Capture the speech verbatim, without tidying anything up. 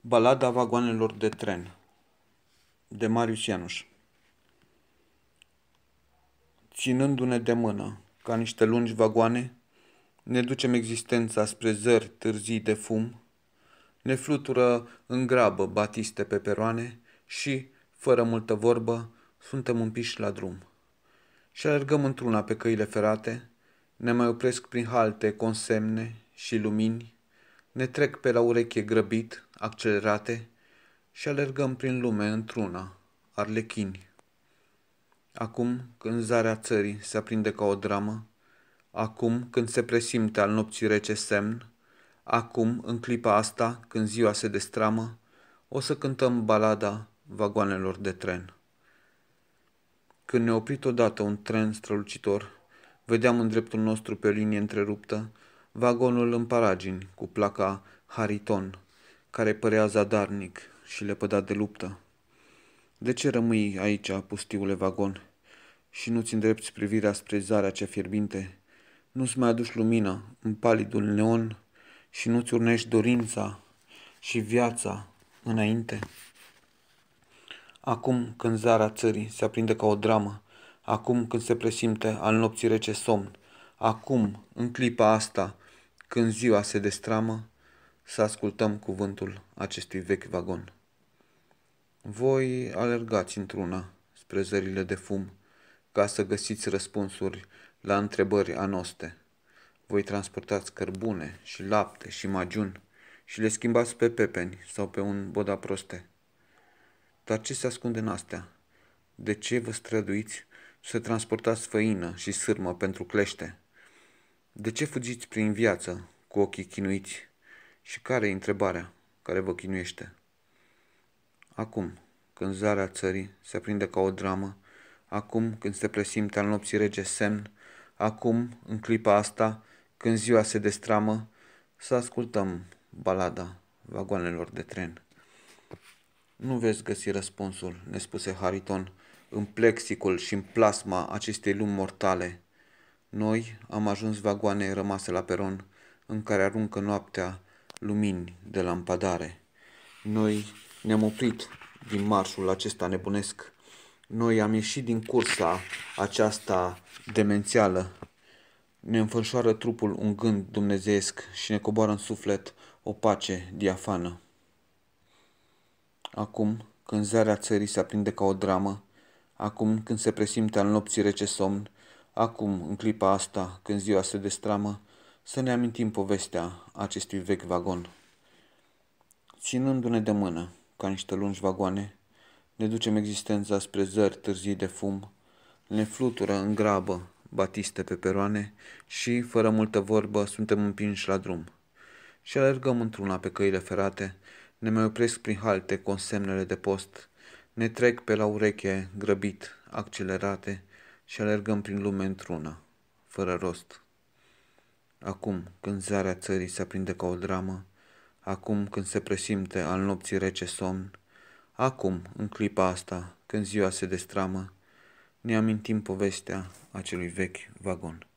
Balada vagoanelor de tren de Marius Ianuș. Ținându-ne de mână, ca niște lungi vagoane, ne ducem existența spre zări târzii de fum, ne flutură în grabă batiste pe peroane și, fără multă vorbă, suntem împiși la drum. Și alergăm într-una pe căile ferate, ne mai opresc prin halte, consemne și lumini, ne trec pe la ureche grăbit, accelerate, și alergăm prin lume într-una, arlechini. Acum, când zarea țării se aprinde ca o dramă, acum, când se presimte al nopții rece semn, acum, în clipa asta, când ziua se destramă, o să cântăm balada vagoanelor de tren. Când ne-a oprit odată un tren strălucitor, vedeam în dreptul nostru pe o linie întreruptă vagonul în paragini cu placa Hariton, care părea zadarnic și lepădat de luptă. De ce rămâi aici, pustiule vagon, și nu-ți îndrepți privirea spre zarea cea fierbinte? Nu-ți mai aduci lumina în palidul neon și nu-ți urnești dorința și viața înainte? Acum când zarea țării se aprinde ca o dramă, acum când se presimte al nopții rece somn, acum, în clipa asta, când ziua se destramă, să ascultăm cuvântul acestui vechi vagon. Voi alergați într-una spre zările de fum, ca să găsiți răspunsuri la întrebări anoste. Voi transportați cărbune și lapte și magiun și le schimbați pe pepeni sau pe un boda proste. Dar ce se ascunde în astea? De ce vă străduiți să transportați făină și sârmă pentru clește? De ce fugiți prin viață cu ochii chinuiți? Și care-i întrebarea care vă chinuiește? Acum, când zarea țării se aprinde ca o dramă, acum când se presimte al nopții rece semn, acum, în clipa asta, când ziua se destramă, să ascultăm balada vagoanelor de tren. Nu veți găsi răspunsul, ne spuse Hariton, în plexicul și în plasma acestei lumi mortale. Noi am ajuns vagoane rămase la peron, în care aruncă noaptea lumini de lampadare. Noi ne-am oprit din marșul acesta nebunesc. Noi am ieșit din cursa aceasta demențială. Ne înfășoară trupul un gând dumnezeiesc și ne coboară în suflet o pace diafană. Acum, când zarea țării se aprinde ca o dramă, acum când se presimte al nopții rece somn, acum, în clipa asta, când ziua se destramă, să ne amintim povestea acestui vechi vagon. Ținându-ne de mână, ca niște lungi vagoane, ne ducem existența spre zări târzii de fum, ne flutură în grabă batiste pe peroane și, fără multă vorbă, suntem împinși la drum. Și alergăm într-una pe căile ferate, ne mai opresc prin halte consemnele de post, ne trec pe la ureche grăbit, accelerate, și alergăm prin lume într-una, fără rost. Acum, când zarea țării se aprinde ca o dramă, acum când se presimte al nopții rece somn, acum, în clipa asta, când ziua se destramă, ne amintim povestea acelui vechi vagon.